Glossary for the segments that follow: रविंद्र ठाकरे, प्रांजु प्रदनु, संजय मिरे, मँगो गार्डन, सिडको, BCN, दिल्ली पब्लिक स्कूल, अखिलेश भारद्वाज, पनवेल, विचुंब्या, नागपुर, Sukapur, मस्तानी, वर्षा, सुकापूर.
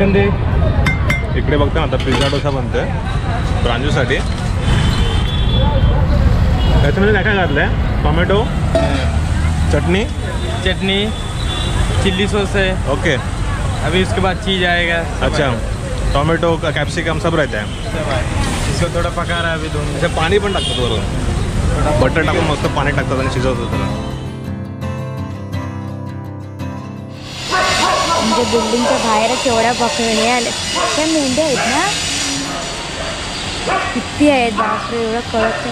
कंदे इकड़े बघता आता पिझ्झा डोसा बनतो है प्रांजूसाठी। त्याच्यामध्ये काय काय घातलं आहे? टोमॅटो, चटनी, चिल्ली सॉस है। ओके, अभी इसके बाद चीज आएगा। अच्छा, टोमेटो का कैप्सिकम सब रहता है। इसको थोड़ा पका रहा है अभी दोनों। अच्छा, पानी पण टाकतात वरून, बटर टाकून मस्त पाणी टाकतात आणि शिजवतात त्याला। बिल्डिंगच्या बाहेर केवढ्या बकऱ्या आले, त्या मेंढ्या आहेत ना, किती आहेत बापरे, एवढं कळत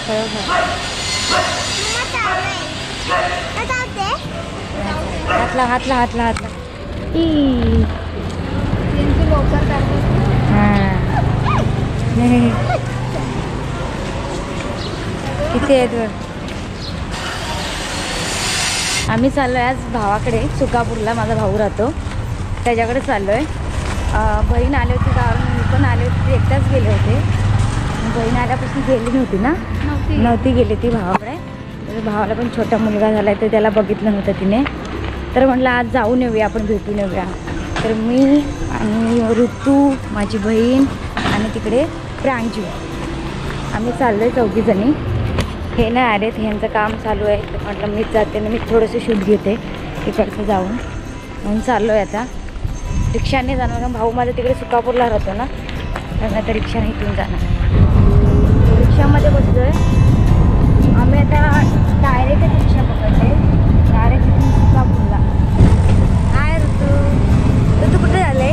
हातला हातला हातला हातला किती आहेत वर। आम्ही चाललो आज भावाकडे सुकापूरला, माझा भाऊ राहतो त्याच्याकडे चाललो आहे। बहीण आली होती गावावरून, मी पण आले होते, एकटाच गेले होते। बहीण आल्यापासून गेली नव्हती ना, नव्हती गेली ती भावाकडे। तर भावाला पण छोटा मुलगा झाला आहे, तर त्याला बघितलं नव्हतं तिने, तर म्हटलं आज जाऊन येऊया आपण, भेटून येऊया। तर मी आणि ऋतू, माझी बहीण आणि तिकडे प्रांजू आम्ही चाललो आहे चौघीजणी। हे नाही आलेत, ह्यांचं काम चालू आहे, तर म्हटलं मीच जाते ना, मी थोडंसं शूट घेते तिकडचं जाऊन, म्हणून चाललो आहे आता। रिक्षाने जाणार ना, भाऊ माझा तिकडे सुकापूरला राहतो ना, त्यांना तर रिक्षाने इथून जाणार। रिक्षामध्ये बसलो आहे आम्ही आता, डायरेक्ट रिक्षा पकडते, डायरेक्ट सुकापूरला। काय ऋतू, कुठे झाले?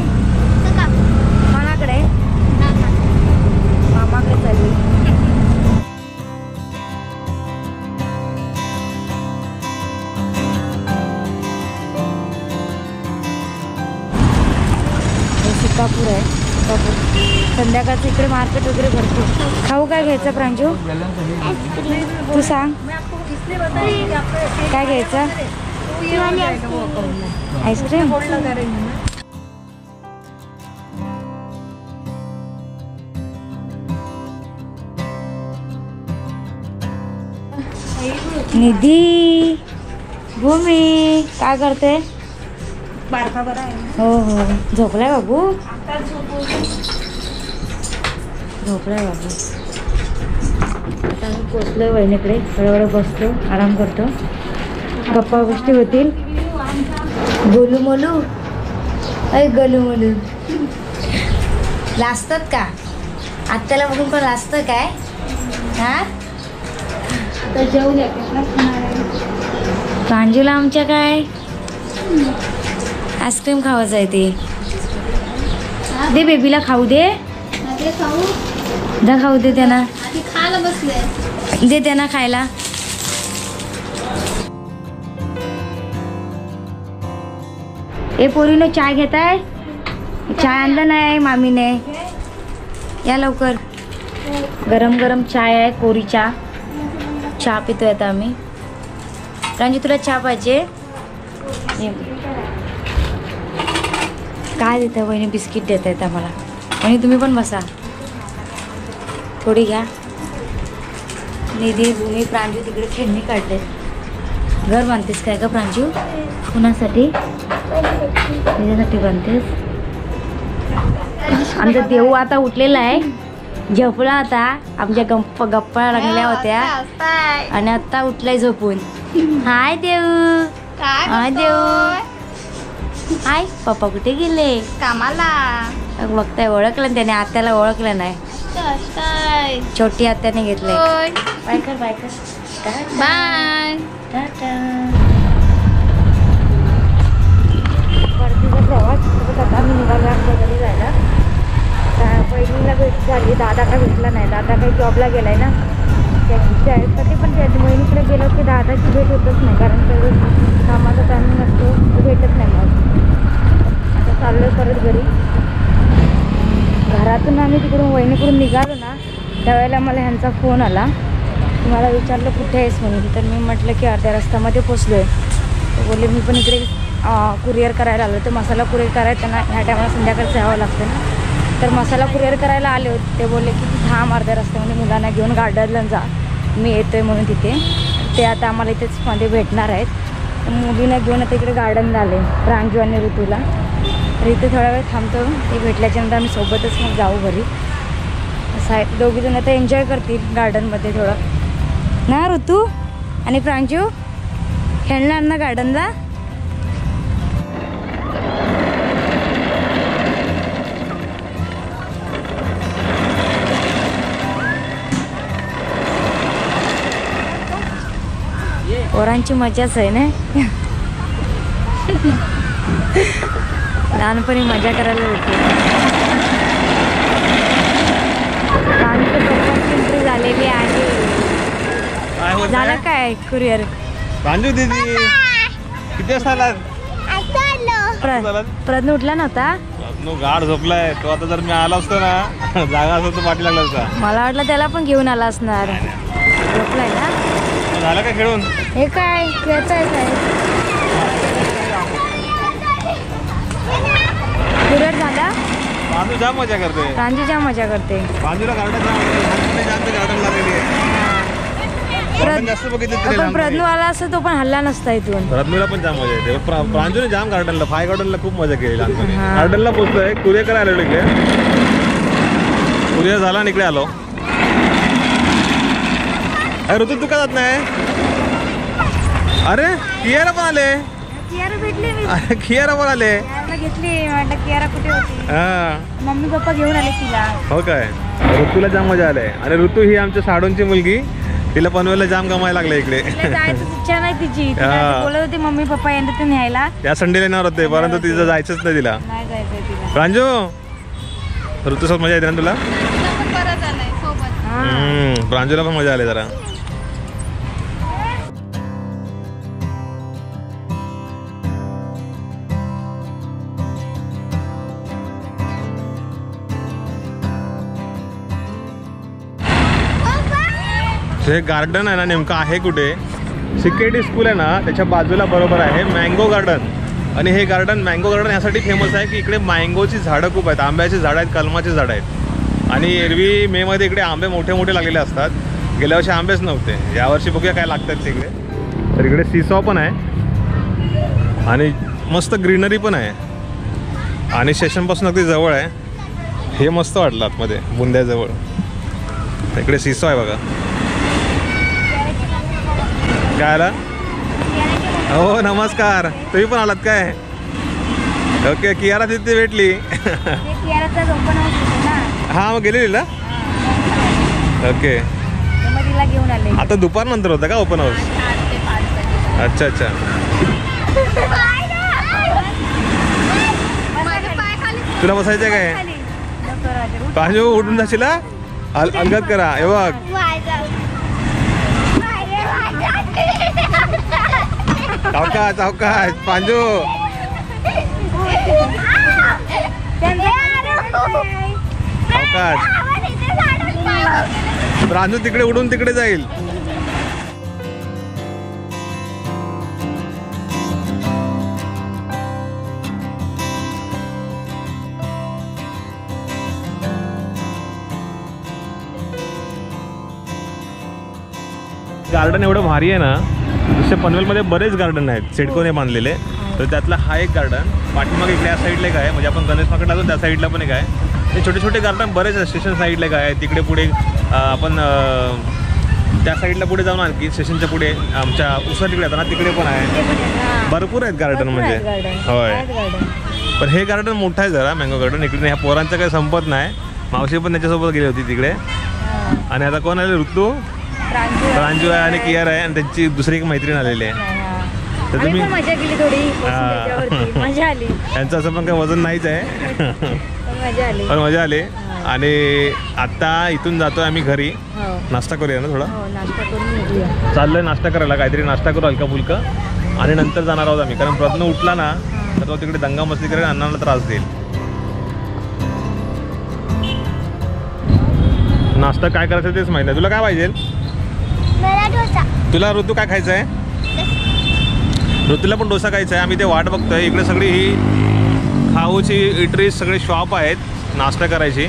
कोणाकडे? मामाकडे चालली। सुकापूर है, सुकापूर संध्याकाळचं इकडे मार्केट वगैरे भरपूर। खाऊ काय घ्यायचं प्रांजू, तू सांग काय घ्यायचं? आईस्क्रीम। निधी, भूमी काय करते? हो हो, झोपलाय बाबू, झोपलाय बाबू। आता आम्ही पोचलोय वहिनीकडे, हळूहळू बसतो, आराम करतो, गप्पा गोष्टी होतील। गोलू मोलू, अय गोलू मोलू लाजतात का? आत्याला बघून पण लाजतं काय? हा, तर जेवून येते प्रांजूला आमच्या काय आईस्क्रीम खावा जायते दे, बेबीला खाऊ दे, खाऊ दे त्यांना, दे त्यांना खायला। ए पोरीनो, चाय घेताय? चाय आणला नाही मामीने, या लवकर। गरम गरम चाय आहे, कोरी चहा, चहा पितोय आता आम्ही। रांजी, तुला चहा पाहिजे? काय देता वहिनी? बिस्किट देता येत आम्हाला। आणि तुम्ही पण बसा, थोडी घ्या। निधी, भूमी, प्रांजू तिकडे खेळणी काढते। घर बांधतेस काय का प्रांजू? कुणासाठी? निधीसाठी बांधतेस? आमचा देऊ आता उठलेला आहे, झोपला होता, आमच्या गप्पा लागल्या होत्या आणि आत्ता उठलाय झोपून। हाय देऊ, हाय देऊ, हाय। पप्पा कुठे गेले? कामाला। बघताय, ओळखलं त्याने आत्याला, ओळखलं नाही, छोटी आत्याने घेतले। बाय कर, बाय कर, बाय, टाटा। परतीचा प्रवास आता मी निघाला घरी जायला। पहिलीला भेट झाली, दादा काय भेटला नाही, दादा काही जॉबला गेलाय ना, त्यासाठी पण त्या महिनीकडे गेलो की दादाची भेट होतच नाही, कारण त्यावेळेस कामाचा टायमिंग असतो, भेटत नाही मग। चाललो परत घरी, घरातून आम्ही तिकडून वहिनीकडून निघालो ना, त्यावेळेला मला ह्यांचा फोन आला, तुम्हाला विचारलं कुठे आहेस म्हणून, तर मी म्हटलं की अर्ध्या रस्त्यामध्ये पोचलो आहे। बोलले मी पण इकडे कुरिअर करायला आलो, तर मसाला कुरिअर करायला त्यांना ह्या टायमाला संध्याकाळचं यावं लागतं, तर मसाला कुरिअर करायला आले होते। ते बोलले की थांब अर्ध्या रस्त्यामध्ये, मुलांना घेऊन गार्डनला जा, मी येतो आहे म्हणून तिथे ते आता आम्हाला इथेच मध्ये भेटणार आहेत। मुलींना घेऊन आता इकडे गार्डनला आले प्रांजू आणि ऋतूला, तर इथे थोडा वेळ थांबतो, ते भेटल्याच्यानंतर आम्ही सोबतच मग जाऊ घरी. असं आहे, दोघीजण आता एन्जॉय करतील गार्डनमध्ये थोडं ना. ऋतू आणि प्रांजू खेळणार ना गार्डनला. पोरांची मजाच आहे ना, लहानपणी मजा करायला होती. एंट्री झालेली आहे. झालं काय कुरिअर बांधू दीदी? किती असणार? प्रज्ञ उठला नव्हता, गाढ झोपलाय तो. आता जर मी आला असतो ना, जागा असतो तो पाठी लागला असता. मला वाटलं त्याला पण घेऊन आला असणार, झोपलाय ना. झालं का खेळून? हे काय खेळत आहे काय? झाला बांधू जाम मजा करते, बांधू जाम मजा करते. बांधूला गार्डन प्रज्ञू आला असं तो पण हल्ला नसता इथून. प्रज्ञूला पण जाम मजा येते. प्रांजूने जाम गार्डनला, फाय गार्डनला खूप मजा केली. गार्डनला पोचतोय, कुरिअर करायला आलो इकडे. कुरिअर झाला आणि इकडे आलो. अरे ऋतू तू का जात नाही? अरे कियारा पण आले. कियारा भेटले मी. अरे कियारा पण आले. मला घेतली, म्हटलं कियारा कुठे होती. हां, मम्मी पप्पा घेऊन आले तिला. हो काय, ऋतूला जाम मजा आली. अरे ऋतू ही आमच्या साडूंची मुलगी, तिला पनवेलला जाम गमायला लागले इकडे. जायची इच्छा नाही तिची. बोलत होती मम्मी पप्पा येणार ते न्यायला. त्या संडेला येणार होते, परंतु तिचं जायचंच नाही तिला. नाही जायचंय तिला. प्रांजू ऋतूसोबत मजा येते ना तुला? पण परत आलाय सोबत. हम्म, प्रांजूला पण मजा आली जरा. हे गार्डन आहे ना, नेमकं आहे कुठे? सिकेडी स्कूल आहे ना त्याच्या बाजूला बरोबर आहे मँगो गार्डन. आणि हे गार्डन, मँगो गार्डन यासाठी फेमस आहे की इकडे मँगोची झाडं खूप आहेत. आंब्याची झाडं आहेत, कलमाची झाडं आहेत. आणि एरवी मेमध्ये इकडे आंबे मोठे मोठे लागलेले असतात. गेल्या वर्षी आंबेच नव्हते, यावर्षी बघूया काय लागतात तिकडे. तर इकडे सीसॉ पण आहे आणि मस्त ग्रीनरी पण आहे. आणि स्टेशनपासून अगदी जवळ आहे. हे मस्त वाटलं आतमध्ये बुंद्याजवळ. इकडे सीसॉ आहे बघा. काय आला? हो नमस्कार, तुम्ही पण आलात काय? ओके, कियारा तिथे भेटली. हा मग गेलेली ना. ओके, आता दुपार नंतर होता का ओपन हाऊस? अच्छा अच्छा. तुला बसायचं काय? पाहिजे उठून जाशील, अलगद करा. हे बघ चौका चौका पांजू. प्रांजू तिकडे उडून तिकडे जाईल. गार्डन एवढं भारी आहे ना. दुसऱ्या पनवेलमध्ये बरेच गार्डन आहेत सिडकोने बांधलेले, तर त्यातला हा एक गार्डन. पाठीमागे इकडे या साईडला एक आहे, म्हणजे आपण गणेश मार्केटला जातो त्या साईडला पण एक आहे. ते छोटे छोटे गार्डन बरेच आहेत. स्टेशन साईडला एक आहे, तिकडे पुढे आपण त्या साईडला पुढे जाऊन आणखी स्टेशनच्या पुढे आमच्या उसर तिकडे येताना तिकडे पण आहे. भरपूर आहेत गार्डन म्हणजे. होय, पण हे गार्डन मोठं आहे जरा, मँगो गार्डन. इकडे ह्या पोरांचं काही संपत नाही. मावशी पण त्याच्यासोबत गेली होती तिकडे. आणि आता कोण आले? ऋतू, प्रांजू आहे आणि कियार आहे. आणि त्यांची दुसरी एक मैत्रीण आलेली आहे. तर तुम्ही मजा केली थोडी, मजा आली. त्यांचं असं पण काही वजन नाहीच आहे, पण मजा आली. आणि आता इथून जातोय आम्ही घरी. नाश्ता करूया ना थोडा? चाललंय नाश्ता करायला, काहीतरी नाश्ता करू हलका फुलका. आणि नंतर जाणार आहोत आम्ही, कारण प्रश्न उठला ना तर तो तिकडे दंगा मस्ती करेल, अण्णांना त्रास देईल. नाश्ता काय करायचं तेच माहिती आहे. तुला काय पाहिजे? तुला ऋतू काय खायचं आहे? ऋतूला पण डोसा खायचा आहे. आम्ही ते वाट बघतोय. इकडे सगळी ही खाऊची इटरी सगळे शॉप आहेत नाश्ता करायची.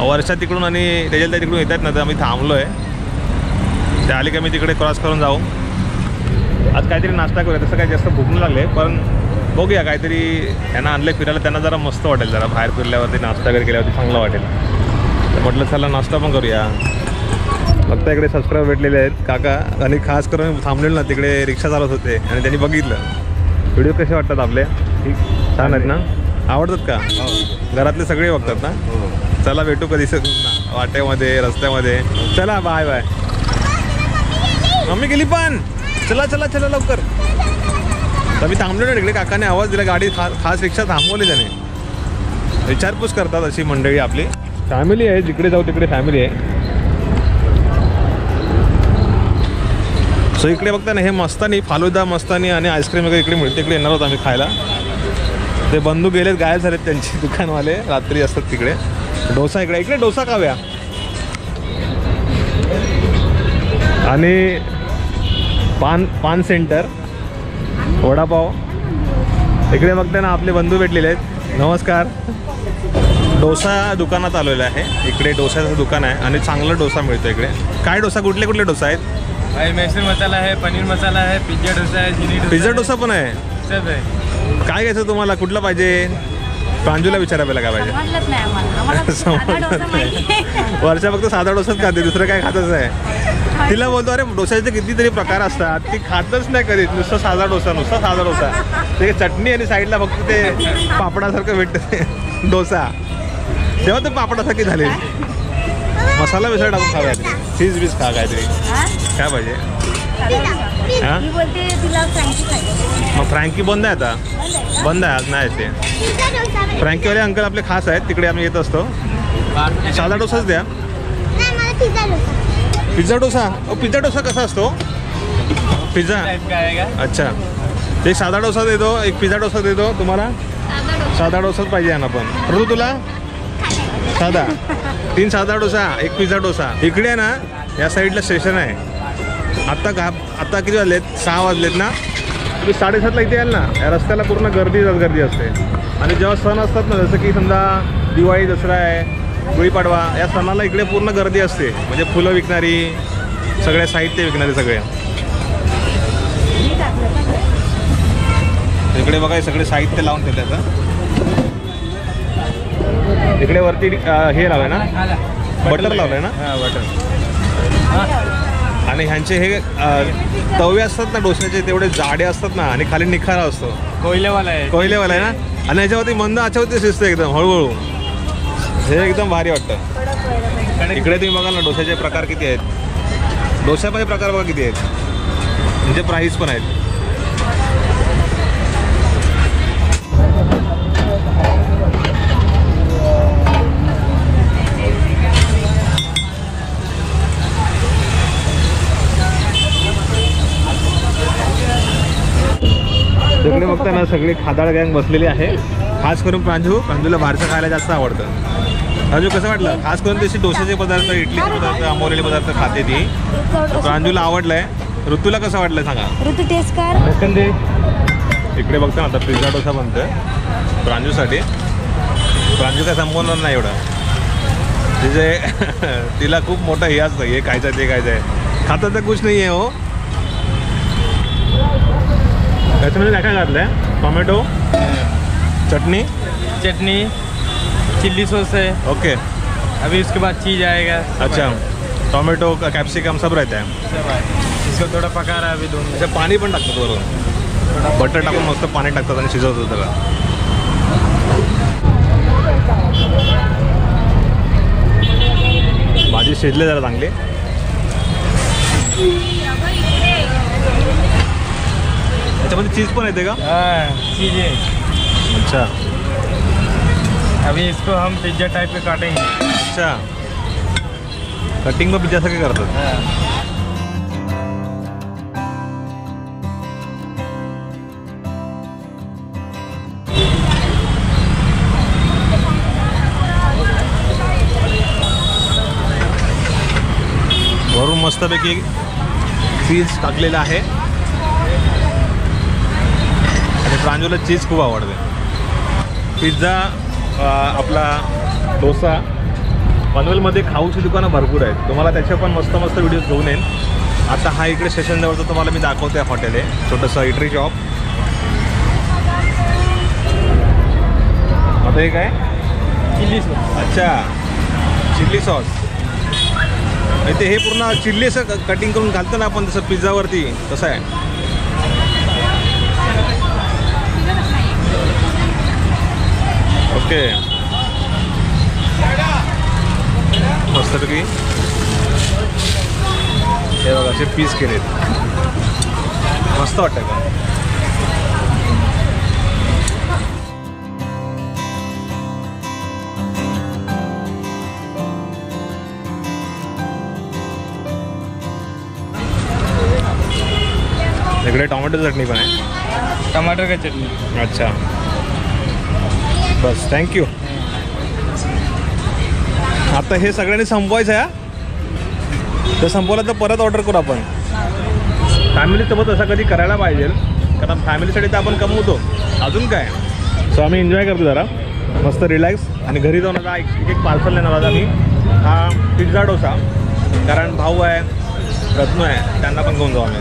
वर्षा तिकडून आणि रेजलता तिकडून येतात ना, तर आम्ही थांबलो आहे. त्या आली का मी तिकडे क्रॉस करून जाऊ. आज काहीतरी नाश्ता करूया. तसं काही जास्त भूक नाही लागले, पण बघूया काहीतरी त्यांना आणले फिरायला, त्यांना जरा मस्त वाटेल, जरा बाहेर फिरल्यावरती नाश्ता वगैरे केल्यावरती चांगला वाटेल. तर म्हटलं चला नाश्ता पण करूया. फक्त इकडे सबस्क्राईब भेटलेले आहेत काका, आणि खास करून मी थांबलेलो ना तिकडे रिक्षा चालवत होते आणि त्यांनी बघितलं. व्हिडिओ कसे वाटतात आपले? ठीक, छान आहेत ना? आवडतात का? घरातले सगळे बघतात ना? चला भेटू कधी वाटेमध्ये रस्त्यामध्ये. चला बाय बाय. मम्मी गेली पण. चला चला चला लवकर. तर मी थांबलो ना तिकडे, काकाने आवाज दिला, गाडी खास रिक्षा थांबवली त्याने. विचारपूस करतात अशी मंडळी आपली. फॅमिली आहे, जिकडे जाऊ तिकडे फॅमिली आहे. सो इकडे बघता ना हे मस्तानी, फालुदा मस्तानी आणि आईस्क्रीम वगैरे इकडे मिळते. इकडे येणार होतो आम्ही खायला. ते बंधू गेलेत, गायब झालेत, त्यांची दुकानवाले रात्री असतात तिकडे. डोसा इकडे इकडे डोसा खाव्या. आणि पान सेंटर, वडापाव. इकडे बघते ना आपले बंधू भेटलेले आहेत. नमस्कार. डोसा दुकानात आलेलं आहे. इकडे डोसाचं दुकान आहे आणि चांगला डोसा मिळतो इकडे. काय डोसा, कुठले कुठले डोसा आहेत? मैसूर मसाला आहे, पनीर मसाला आहे, पिझ्झा डोसा आहे, पिझ्झा डोसा पण आहे. काय घ्यायचं तुम्हाला, कुठला पाहिजे? प्रांजूला विचारा पहिला काय पाहिजे. वर्षा फक्त साधा डोसाच खाते, दुसरं काय खातच नाही. तिला बोलतो अरे डोसाचे कितीतरी प्रकार असतात, ती खातच नाही कधीच. नुसतं साधा डोसा, नुसता साधा डोसा. ते चटणी आणि साईडला फक्त ते पापडासारखं भेटतं डोसा. तेव्हा ते पापडासारखी झाले. मसाला मिसळ टाकून खावा काहीतरी, चीज बीज खा काहीतरी. काय पाहिजे? मग फ्रँकी बंद आहे आता, बंद आहे आज, नाही ते फ्रँकीवाले अंकल आपले खास आहेत, तिकडे आम्ही येत असतो. साधा डोसाच द्या. पिझ्झा डोसा? पिझ्झा डोसा कसा असतो? पिझ्झा, अच्छा. एक साधा डोसा देतो, एक पिझ्झा डोसा देतो तुम्हाला. साधा डोसाच पाहिजे ना पण. ऋतू तुला साधा, 3 साधा डोसा, 1 पिझ्झा डोसा. इकडे ना या साईडला स्टेशन आहे. आता किती वाजलेत? 6 वाजलेत ना. तुम्ही 7:30ला इथे याल ना, या रस्त्याला पूर्ण गर्दी असते. आणि जेव्हा सण असतात ना, जसं की समजा दिवाळी, दसरा आहे, गुढीपाडवा, या सणाला इकडे पूर्ण गर्दी असते. म्हणजे फुलं विकणारी, सगळे साहित्य विकणारे सगळे. इकडे बघा सगळे साहित्य लावून ठेवल्याचं. इकडे वरती हे लावलं ना, बटर लावलंय ना, बटर. आणि ह्यांचे हे तवे असतात ना डोश्याचे, तेवढे जाडे असतात ना, आणि खाली निखारा असतो. कोयलेवाला आहे ना. आणि ह्याच्यावरती मंद आच्यावरती शिजतं एकदम हळूहळू. हे एकदम भारी वाटतं. इकडे तुम्ही बघाल ना डोश्याचे प्रकार किती आहेत. डोश्याचे प्रकार बघा किती आहेत, म्हणजे प्राईस पण आहेत. तिकडे बघता ना सगळी खादाळ गँग बसलेली आहे. खास करून प्रांजूला बाहेरचं खायला जास्त आवडतं. प्रांजू कसं वाटलं? खास करून तशी डोसेचे पदार्थ, इडलीचे पदार्थ, आंबोलेले पदार्थ खाते ती. प्रांजूला आवडलंय. ऋतूला कसं वाटलं सांगा? ऋतू टेस्ट कर. इकडे बघता ना आता पिझ्झा डोसा बनतोय प्रांजूसाठी. प्रांजू काय संपवणार नाही एवढं. तिचे तिला खूप मोठं हे असतं, हे खायचं ते खायचं आहे. खातं तर कुछ नाही आहे हो. त्याच्यामध्ये काय काय घातलं आहे? टोमॅटो, चटनी, चिल्ली सॉस है. ओके, अभी इसके बाद चीज आएगा. अच्छा, टोमॅटो, कैप्सिकम सब रहता है. इसको थोड़ा पका रहा है अभी दोनों. अच्छा, पाणी पण टाकतात बरोबर, बटर टाकून मस्त पाणी टाकतात आणि शिजवतो त्याला. भाजी शिजले जरा चांगली. त्याच्यामध्ये चीज पण येते का? चीज आहे. अच्छा, अभी इसको हम पिज्जा टाइप पे काटेंगे. अच्छा, कटिंग में पिज्जा सगळे करतात. वरून मस्तपैकी चीज टाकलेलं आहे. प्रांजूला चीज खूप आवडते. पिझ्झा, आपला डोसा. पनवेलमध्ये खाऊची दुकानं भरपूर आहेत. तुम्हाला त्याचे पण मस्त मस्त व्हिडिओज घेऊन येईल. आता हा इकडे स्टेशनजवळचं तुम्हाला मी दाखवते. हॉटेल आहे छोटंसं, इटरी शॉप. तो एक है चिल्ली सॉस। अच्छा चिल्ली सॉस, इथे हे पूर्ण चिल्लीचं कटिंग करून घालतो ना आपण, तसं पिझ्झावरती तसं आहे। ओके मस्त पैकी हे बघा असे पीस केलेत, मस्त वाटतं का? इकडे टोमॅटो चटणी पण आहे, टमाटर का चटणी। अच्छा बस थैंक यू। आता हे सगळ्यांनी संपवायचं आहे, तर संपवलं तर परत ऑर्डर करू आपण। फॅमिलीसोबत असं कधी करायला पाहिजे, कारण फॅमिलीसाठी तर आपण कमवतो, अजून काय। सो आम्ही एन्जॉय करतो जरा मस्त रिलॅक्स, आणि घरी जाऊन आता एक एक पार्सल लेणार आहोत आम्ही। हा पिझ्झा डोसा, कारण भाऊ आहे रत्नू आहे त्यांना पण घेऊन जाऊ आम्ही।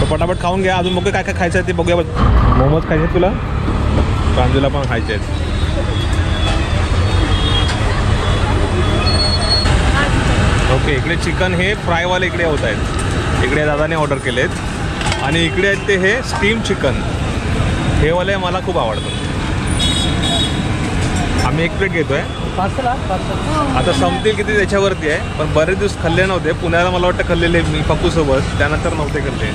तो फटाफट खाऊन घ्या, अजून बघू काय काय खायचं आहे ते बघूया। मोमोज खायचे तुला, कांजूला पण खायचे आहेत। ओके इकडे चिकन हे फ्रायवाले इकडे होत आहेत, इकडे दादाने ऑर्डर केलेत। आणि इकडे आहेत ते हे स्टीम चिकन, हे वाले मला खूप आवडतं। आम्ही एक प्लेट घेतो आहे, पार्सल आता संपतील किती त्याच्यावरती आहे, पण बरेच दिवस खाल्ले नव्हते। पुण्याला मला वाटतं खाल्लेले मी पप्पूसोबत, त्यानंतर नव्हते खाल्ले।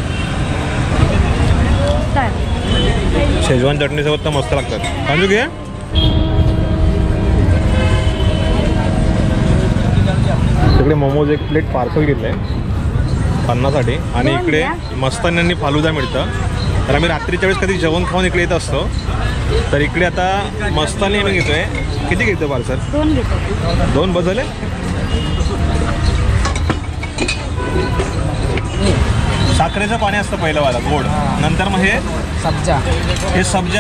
शेजवान चटणी सोबत तर मस्त लागतात। काजू घे, तिकडे मोमोज एक प्लेट पार्सल घेतलं आहे 50साठी। आणि इकडे मस्तान्यांनी फालुदा मिळतं, तर आम्ही रात्रीच्या वेळेस कधी जेवण खाऊन इकडे येत असतो। तर इकडे आता मस्तानी आम्ही घेतोय, किती घेतो पार्सल? दोन बदलले साखरेचं पाणी असतं पहिलं वाला गोड, नंतर मग हे सब्जा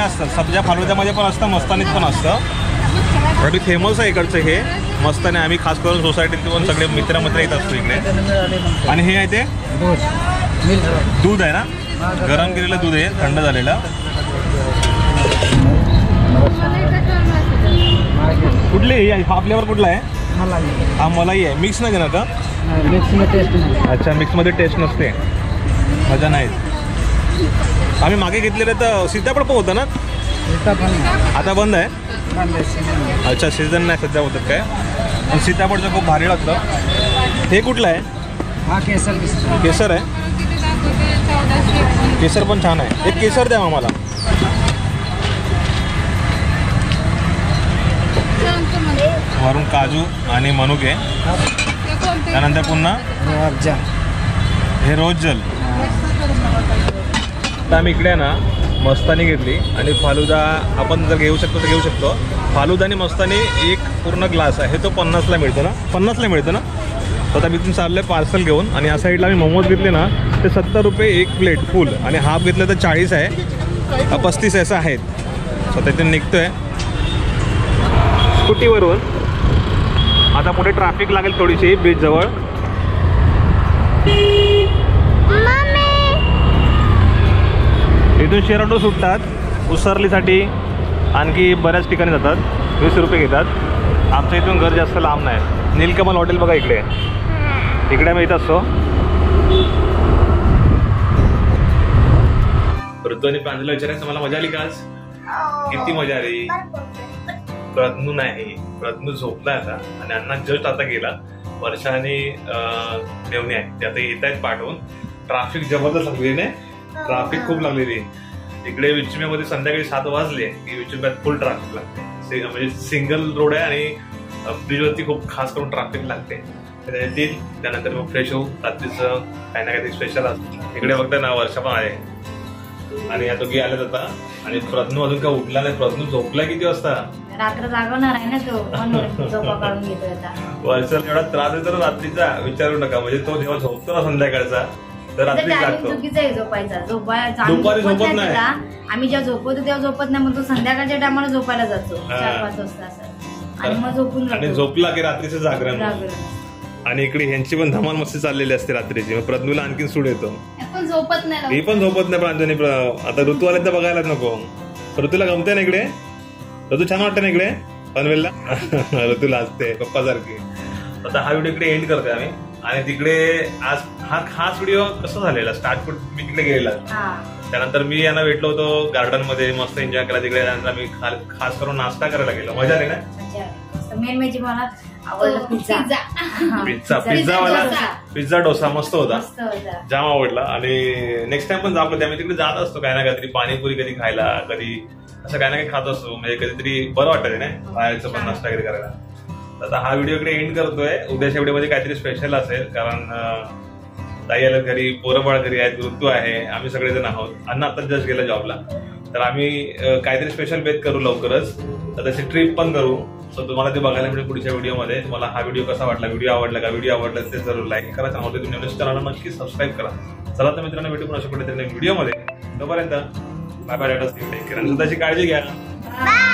असतात। सब्जा फालुद्यामध्ये पण असतं, मस्तानीत पण असतं, अगदी फेमस आहे इकडचं हे मस्तानी। आम्ही खास करून सोसायटीत पण सगळे मित्र येत असतो इकडे। आणि हे आहे ते दूध आहे ना, गरम केलेलं दूध आहे थंड झालेलं। कुठली हा फ्लेवर कुठला आहे? हा मलाई आहे, मिक्स नाही घेणार का? अच्छा मिक्समध्ये टेस्ट नसते, मजा नाही। आम्ही मागे घेतलेलं तर सीताफळ पण होतं ना, आता बंद आहे। अच्छा सीझन नाही सध्या होतं काय, पण सीताफळचं खूप भारी लागतं। हे कुठलं आहे? हा केसर, केसर आहे, केसर पण छान आहे। एक केसर द्या आम्हाला। वरून काजू आणि मनुक आहे, त्यानंतर पुन्हा हे रोज जल। तर आम्ही इकडे ना मस्तानी घेतली आणि फालुदा आपण जर घेऊ शकतो तर घेऊ शकतो। फालुदा आणि मस्तानी एक पूर्ण ग्लास आहे, तो 50ला मिळतं ना, 50ला मिळतं ना। तर आता मी तुम्ही चाललं आहे पार्सल घेऊन। आणि या साईडला आम्ही मोमोज घेतले ना ते 70 रुपये एक प्लेट फुल, आणि हाफ घेतलं तर 40 आहे, 35 असं आहेत। तर त्यातून निघतो आहे स्कूटीवरून। आता पुढे ट्रॅफिक लागेल थोडीशी बीच जवळ। इथून शेअर ऑटो सुटतात उसरलीसाठी, आणखी बऱ्याच ठिकाणी जातात, 20 रुपये घेतात। आमच्या इथून घर जास्त लांब नाही। नीलकमल हॉटेल बघा इकडे, इकडे आम्ही येत असतो। ऋतूने पांजला विचारायचं मला मजा आली का आज? किती मजा आली? प्रज्ञू नाही, प्रज्ञू झोपला आता, आणि अण्णा जस्ट आता गेला। वर्षाने ठेवणे आहे ते आता येत आहेत पाठवून। ट्राफिक जबरदस्त लागलेली आहे, ट्राफिक खूप लागलेली आहे इकडे विचुंब्यामध्ये। संध्याकाळी 7 वाजले की विचुंब्यात फुल ट्राफिक लागते, म्हणजे सिंगल रोड आहे आणि ब्रिजवरती खूप खास करून ट्राफिक लागते। येतील त्यानंतर मग फ्रेश होऊ, रात्रीचं काही ना काही स्पेशल असतं। इकडे बघता ना वर्षा पण आहे, आणि या दोघी आल्यात आता। आणि प्रज्ञू अजून का उठला नाही, प्रज्ञू झोपला किती वाजता? रात्र जागवणार आहे ना तो, म्हणून झोपा काढून घेतोय आता। वर्षाला एवढा त्रास आहे तर रात्रीचा विचारू नका, म्हणजे तो जेव्हा झोपतो ना संध्याकाळचा तर रात्री जागतो। चुकीचं आहे झोपायचा, दुपारी झोपत नाही। आम्ही जेव्हा झोपतो तेव्हा झोपत नाही, मग तो संध्याकाळच्या टायमाला झोपायला जातो 4-5 वाजता असं, आणि मग झोपून आणि झोपला की रात्रीचं जागरण। आणि इकडे ह्यांची पण धमाल मस्ती चाललेली असते रात्रीची, मग प्रज्ञूला आणखीन सूड येतो, झोपत नाही, मी पण झोपत नाही प्रांजनी। आता ऋतू आले तर बघायलाच नको, ऋतूला गमते ना इकडे ऋतू छान वाटतं ना इकडे पनवेलला. ऋतू लाजते पप्पा सारखे. आता हा व्हिडिओ इकडे एंड करतोय आम्ही. आणि तिकडे आज हा खास व्हिडिओ कसा झालेला स्टार्ट मी तिकडे गेलेला, त्यानंतर मी यांना भेटलो होतो गार्डन मध्ये, मस्त एन्जॉय केला तिकडे. त्यानंतर मी खास करून नाश्ता करायला गेलो. मजा आली ना. मेन म्हणजे मला आवडला पिझ्झा. पिझ्झा पिझ्झावाला पिझ्झा डोसा मस्त होता, जाम आवडला. आणि नेक्स्ट टाइम पण जातो त्यामुळे तिकडे जात असतो काही ना काहीतरी, पाणीपुरी कधी खायला, कधी असं काही ना काही खात असतो. म्हणजे कधीतरी बरं वाटतं ना बाहेरचं पण नाश्ता वगैरे करायला. आता हा व्हिडिओ इकडे एंड करतोय. उद्याच्या व्हिडिओमध्ये काहीतरी स्पेशल असेल, कारण ताई आल्या घरी, पोरबाळ घरी आहेत, ऋतू आहे, आम्ही सगळेजण आहोत. अण्णा आता जस्ट गेला जॉबला. तर आम्ही काहीतरी स्पेशल बेत करू लवकरच. तर तशी ट्रिप पण करू. सो तुम्हाला ते बघायला मिळेल पुढच्या व्हिडिओमध्ये. तुम्हाला हा व्हिडिओ कसा वाटला, व्हिडिओ आवडला का? व्हिडिओ आवडला तर जरूर लाईक करा, चॅनलला तुम्ही नवीन चॅनलला नक्की सबस्क्राईब करा. चला तर मित्रांनो, भेटू पुन्हा अशा कुठेतरी नवीन व्हिडिओमध्ये. तोपर्यंत bye bye, tata, see you, take care. स्वतःची काळजी घ्या.